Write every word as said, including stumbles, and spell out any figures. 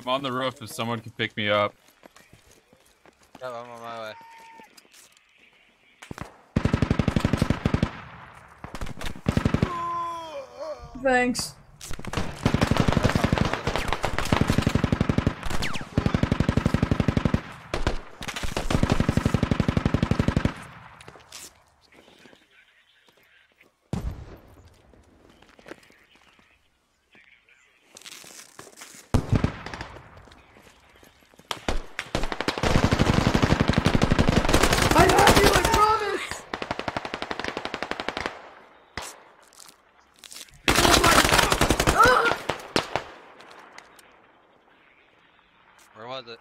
I'm on the roof if someone can pick me up. Yep, I'm on my way. Thanks. Where was it?